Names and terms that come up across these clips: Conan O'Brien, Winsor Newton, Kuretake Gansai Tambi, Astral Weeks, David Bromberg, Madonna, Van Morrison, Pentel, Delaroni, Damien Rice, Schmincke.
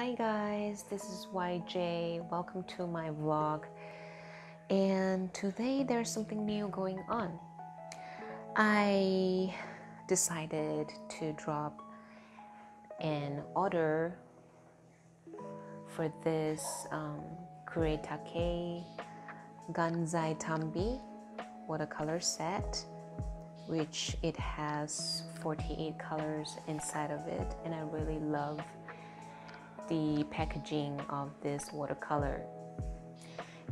Hi guys, this is YJ. Welcome to my vlog. And today there's something new going on. I decided to drop an order for this Kuretake Gansai Tambi watercolor set, which it has 48 colors inside of it, and I really love the packaging of this watercolor.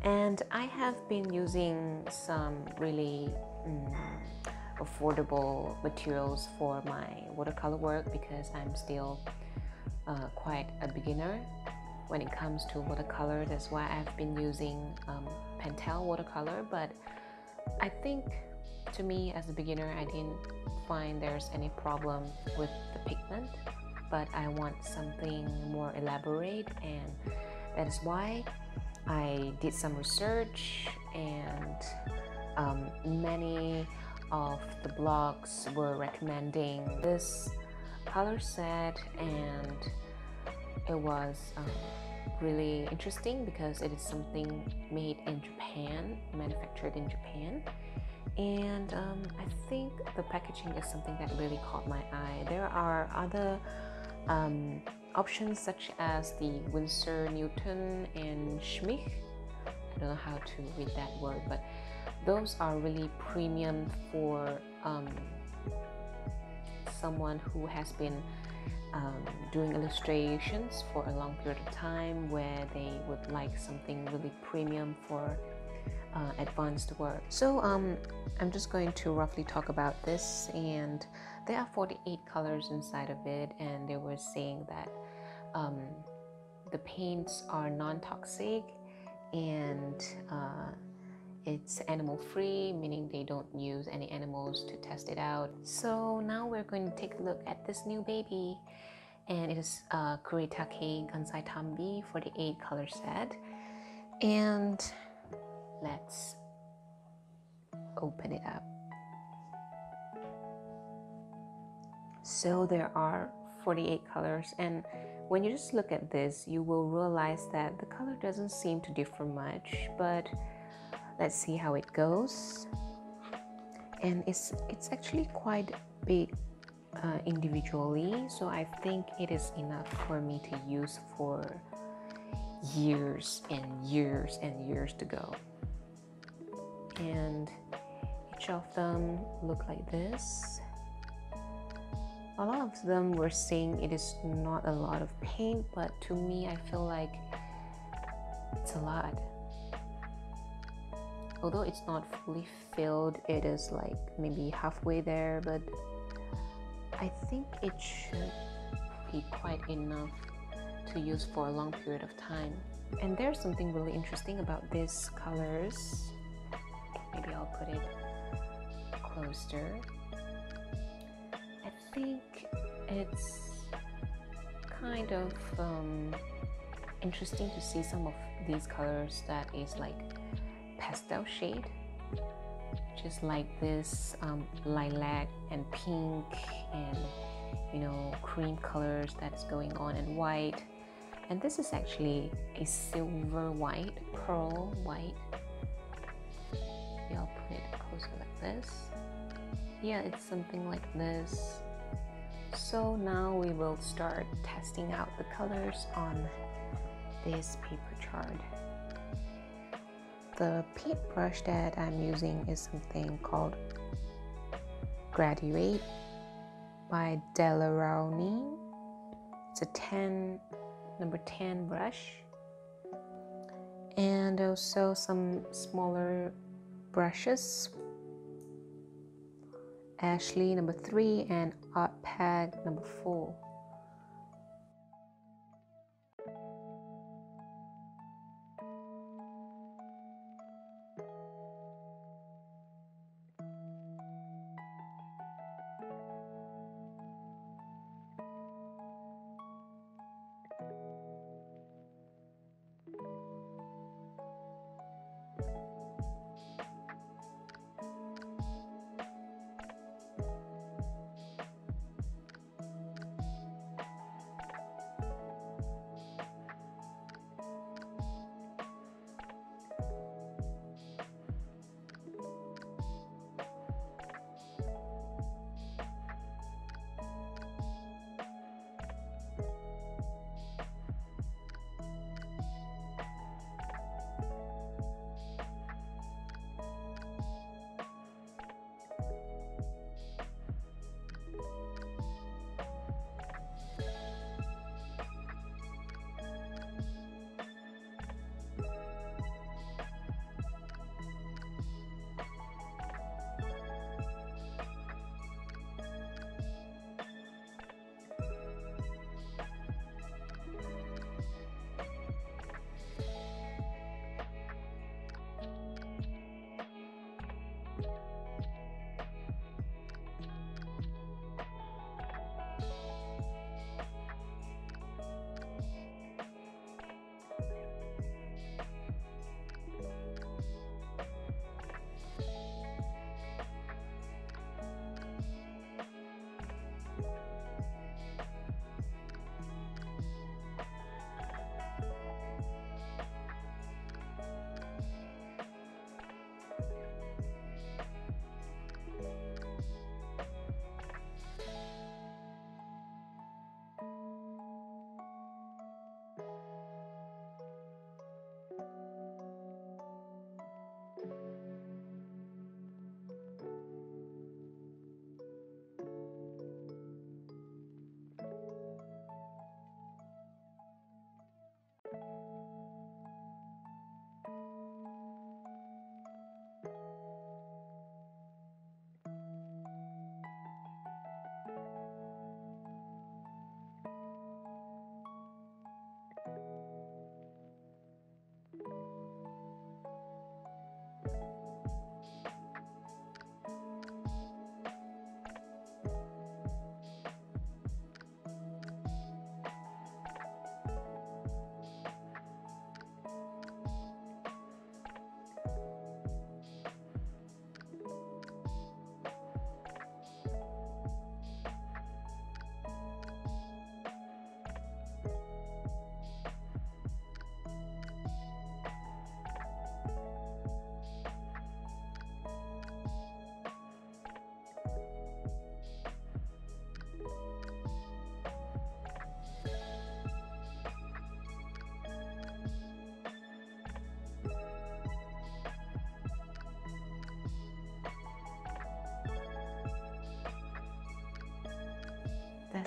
And I have been using some really affordable materials for my watercolor work because I'm still quite a beginner when it comes to watercolor. That's why I've been using Pentel watercolor, but I think to me as a beginner I didn't find there's any problem with the pigment, but I want something more elaborate, and that is why I did some research, and many of the blogs were recommending this color set, and it was really interesting because it is something made in Japan, manufactured in Japan. And I think the packaging is something that really caught my eye. There are other options such as the Winsor Newton and Schmincke. I don't know how to read that word, but those are really premium for someone who has been doing illustrations for a long period of time, where they would like something really premium for advanced work. So I'm just going to roughly talk about this, and there are 48 colors inside of it, and they were saying that the paints are non-toxic, and it's animal free, meaning they don't use any animals to test it out. So now we're going to take a look at this new baby, and it is Kuretake Gansai Tambi 48 color set, and let's open it up. So there are 48 colors, and when you just look at this, you will realize that the color doesn't seem to differ much, but let's see how it goes. And it's actually quite big individually, so I think it is enough for me to use for years and years and years to go. And each of them look like this. A lot of them were saying it is not a lot of paint, but to me I feel like it's a lot. Although it's not fully filled, it is like maybe halfway there, but I think it should be quite enough to use for a long period of time. And there's something really interesting about these colors. Maybe I'll put it closer. I think it's kind of interesting to see some of these colors that is like pastel shade, just like this lilac and pink, and you know, cream colors that's going on, and white. And this is actually a silver white, pearl white. I'll put it closer like this. Yeah, it's something like this. So now we will start testing out the colors on this paper chart. The paintbrush that I'm using is something called Graduate by Delaroni. It's a number 10 brush, and also some smaller brushes, Ashley number 3 and Art Pad number 4.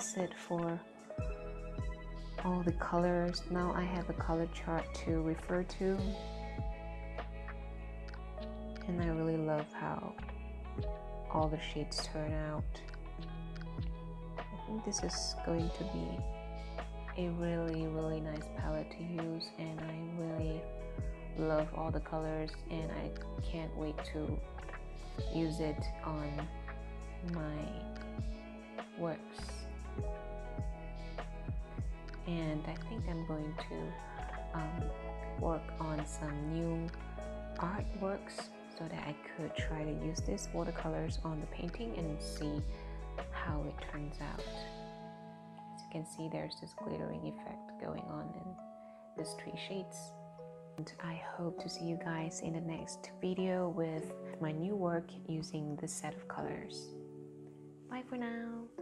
asset for all the colors. Now I have a color chart to refer to, and I really love how all the shades turn out. I think this is going to be a really nice palette to use, and I really love all the colors, and I can't wait to use it on my works. And I think I'm going to work on some new artworks so that I could try to use this watercolors on the painting and see how it turns out. As you can see, there's this glittering effect going on in these three shades. And I hope to see you guys in the next video with my new work using this set of colors. Bye for now!